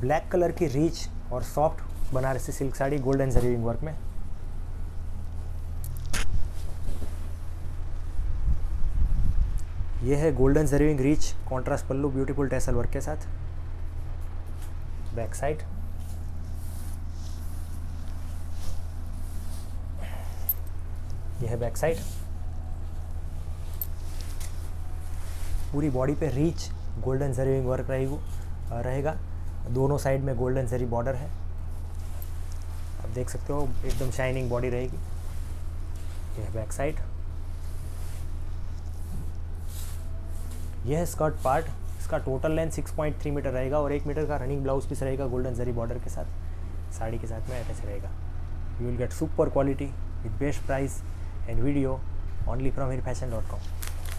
Black colour की rich और soft Banarasi silk sari golden जरी work में। यह है गोल्डन जरीविंग rich contrast pallu beautiful tassel work के साथ। बैक साइड यह है बैक साइड। पूरी बॉडी पे रीच गोल्डन जरीविंग वर्क रहेगा। दोनों साइड में गोल्डन जरी बॉर्डर है, आप देख सकते हो, एकदम शाइनिंग बॉडी रहेगी। यह है बैक साइड। यह है स्कर्ट पार्ट, इसका टोटल लेंथ 6.3 मीटर रहेगा और 1 मीटर का रनिंग ब्लाउज पीस रहेगा गोल्डन जरी बॉर्डर के साथ, साड़ी के साथ में अटैच रहेगा। You will get super quality with best price and video only from HeerFashion.com।